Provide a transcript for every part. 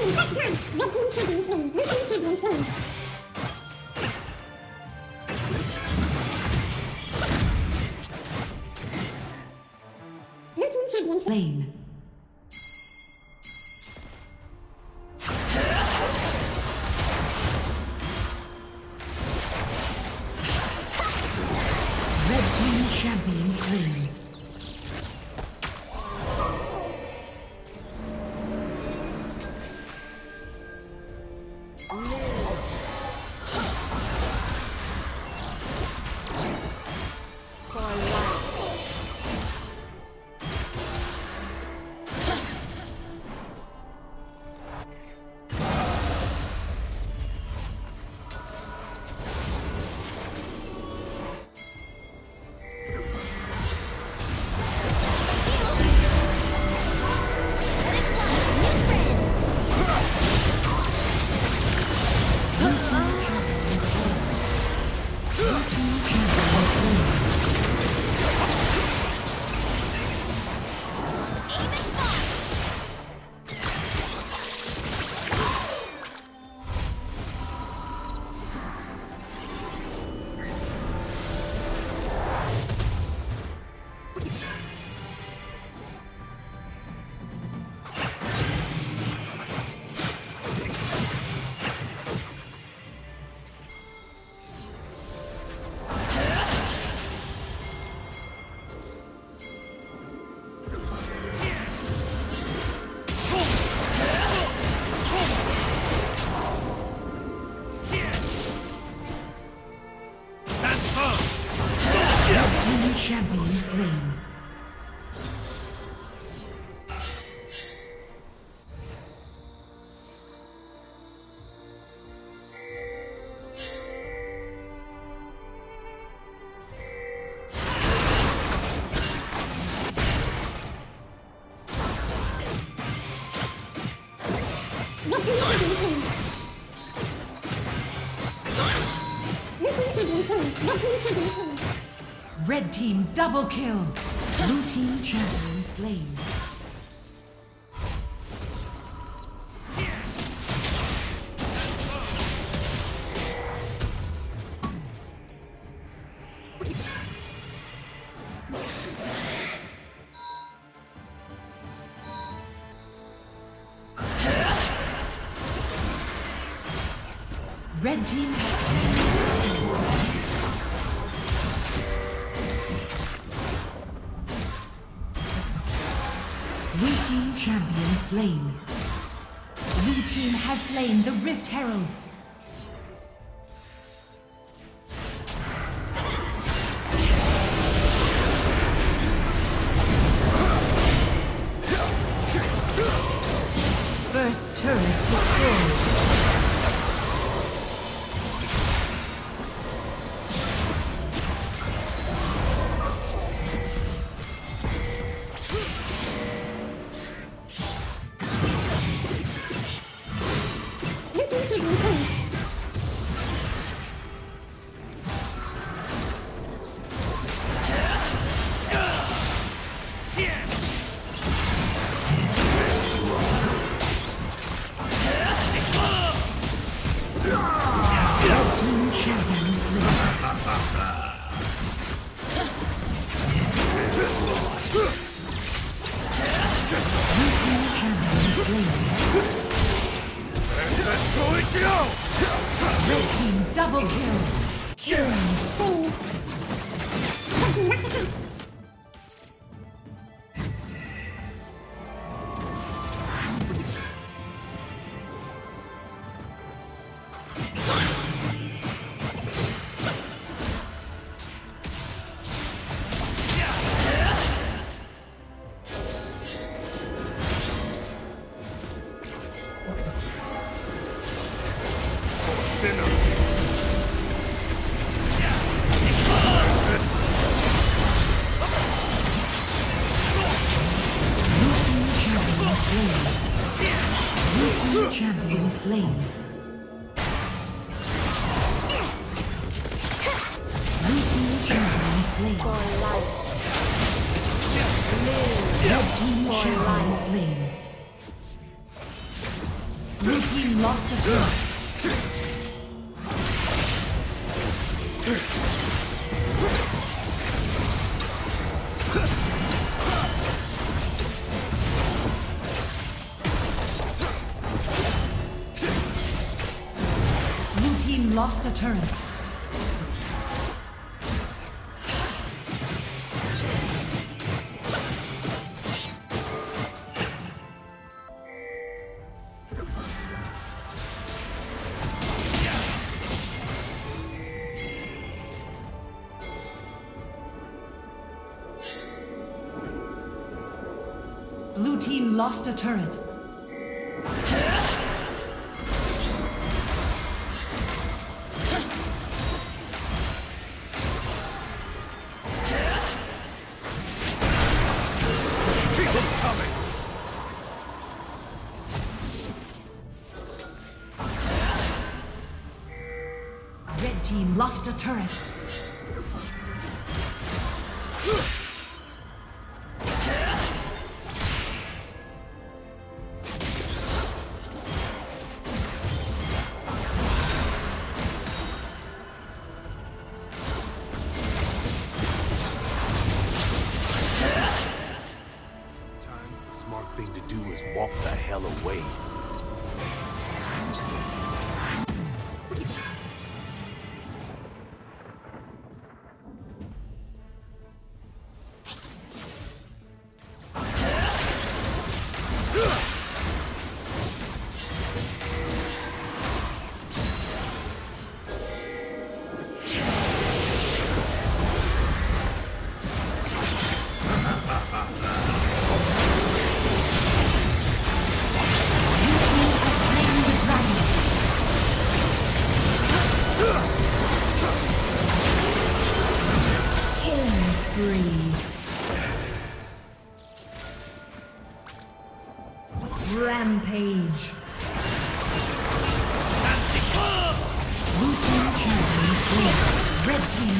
team, let's go. Red team champions win. Blue team champions win. Blue team champions win. Red team champions win. Red team double kill. Blue team champion slain. Red team champion slain. Blue team has slain the Rift Herald. First turret destroyed. Red team double kill. Killing speed. Red team massacre. Champion slain. Blue team champion slain. Red team champion slain. lost a turn. Lost a turn. Blue team lost a turret. Lost a turret. Sometimes the smart thing to do is walk the hell away. Rampage. Blue team champions win. Red team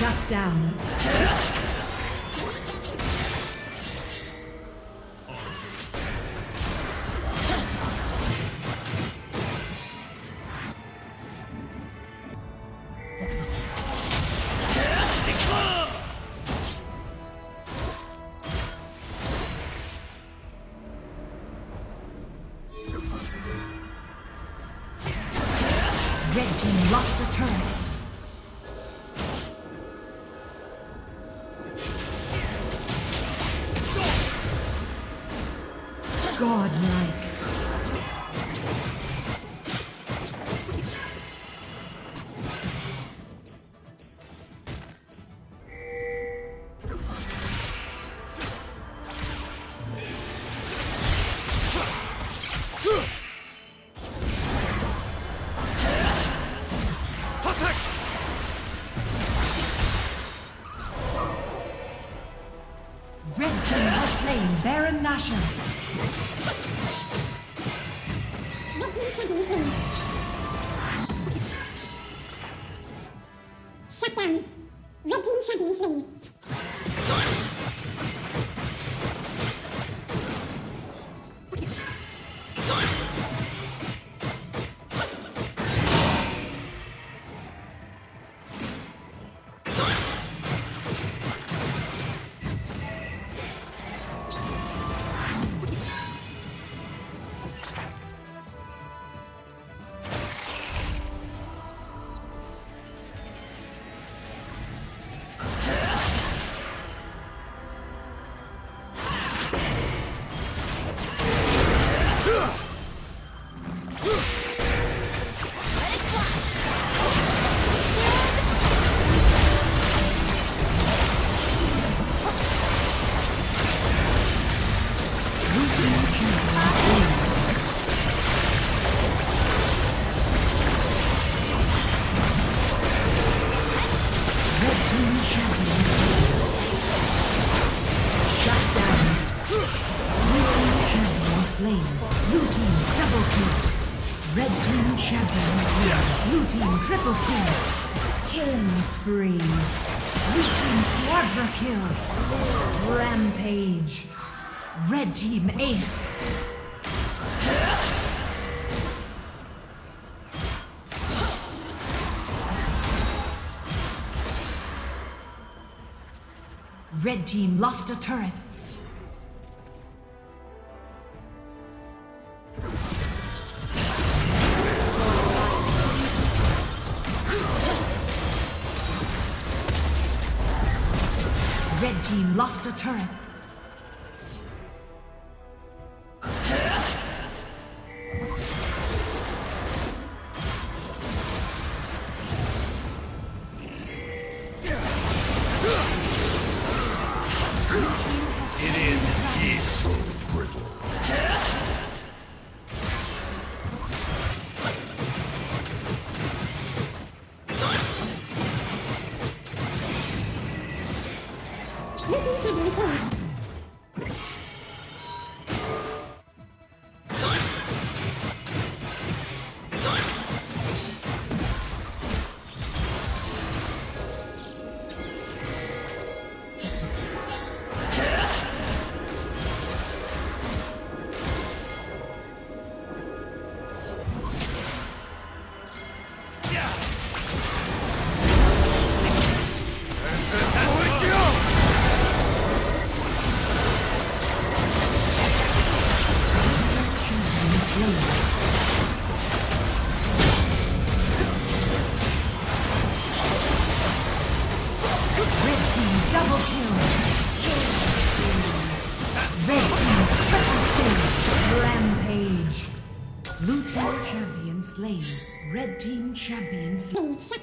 Shut down. Red team lost a turn. Godlike. Red team has slain Baron Nashor. Shut down. Red team champions win. Red team champions. Blue team triple kill. Killing spree. Blue team quadra kill. Rampage. Red team aced. Red team lost a turret. Red team lost a turret. Red team champions. Shut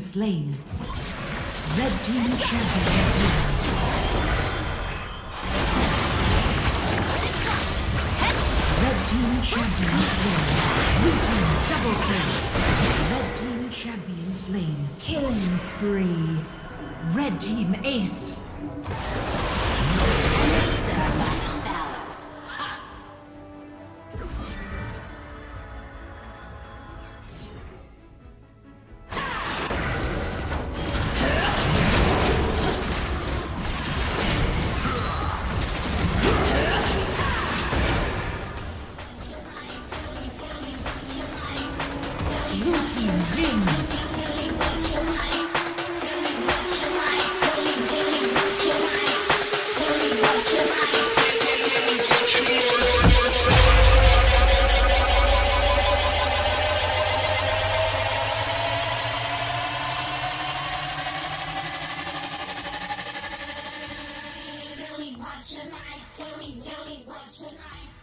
Slain. Red team champion slain. Red team champion slain. Blue team double kill. Red team champion slain. Killing spree. Red team aced. Tell me, tell me, what's your life?